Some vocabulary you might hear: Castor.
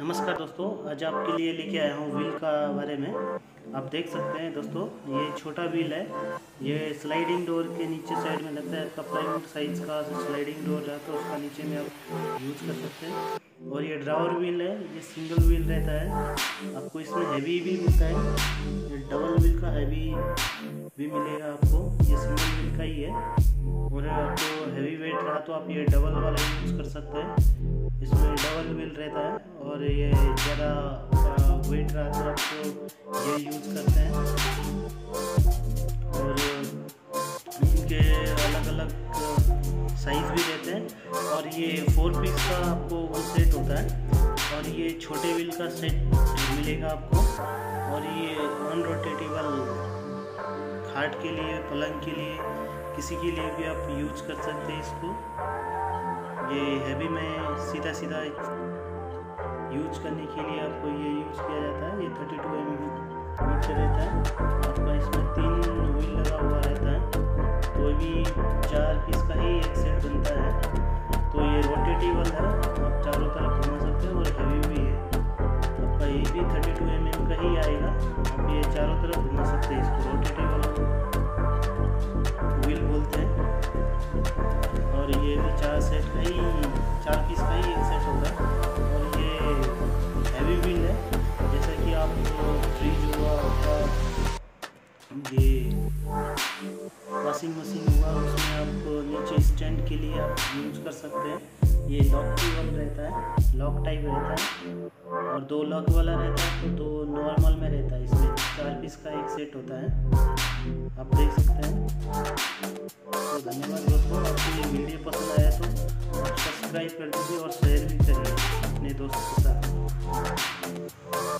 नमस्कार दोस्तों, आज आपके लिए लेके आया हूँ व्हील का बारे में। आप देख सकते हैं दोस्तों, ये छोटा व्हील है। ये स्लाइडिंग डोर के नीचे साइड में लगता है। आपका प्लाईवुड साइज का स्लाइडिंग डोर है तो उसका नीचे में आप यूज़ कर सकते हैं। और ये ड्रावर व्हील है, ये सिंगल व्हील रहता है। आपको इसमें हैवी भी मिलता है, ये डबल व्हील का हैवी भी मिलेगा आपको। ये सिंगल व्हील का ही है और आपको हैवी वेट रहा तो आप ये डबल वाला यूज़ कर सकते हैं। इसमें डबल व्हील रहता है और ये ज़्यादा वेट रहा तो आपको ये यूज़ करते हैं। और इनके अलग अलग साइज़ भी रहते हैं। और ये 4 पीस का आपको वो सेट होता है और ये छोटे व्हील का सेट मिलेगा आपको। और ये ऑन रोटेटेबल, खाट के लिए, पलंग के लिए, किसी के लिए भी आप यूज कर सकते हैं इसको। ये हैवी में सीधा सीधा यूज करने के लिए आपको ये यूज किया जाता है। ये 32 mm रहता है आपका। इसमें 3 व्हील लगा हुआ रहता है तो भी 4 पीस का ही एक सेट बनता है। तो ये रोटेटेबल है, आप चारों तरफ घुमा सकते हैं और हैवी भी है आपका। ये भी 32 mm का ही आएगा। आप ये चारों तरफ घुमा सकते हैं, इसको रोटेटेबल व्हील बोलते हैं। और ये भी 4 पीस का ही एक सेट होगा। और ये हैवी व्हील है, जैसा कि आप फ्रिज हुआ आपका, ये वॉशिंग मशीन हुआ, उसमें आप नीचे स्टैंड के लिए आप यूज कर सकते हैं। ये लॉक रहता है, लॉक टाइप रहता है और 2 लॉक वाला रहता है तो 2 नॉर्मल में रहता है। इसमें 4 पीस का एक सेट होता है, आप देख सकते हैं। तो धन्यवाद दोस्तों, आपको ये वीडियो पसंद आया तो आप सब्सक्राइब कर दीजिए और शेयर भी करिए अपने दोस्तों के साथ।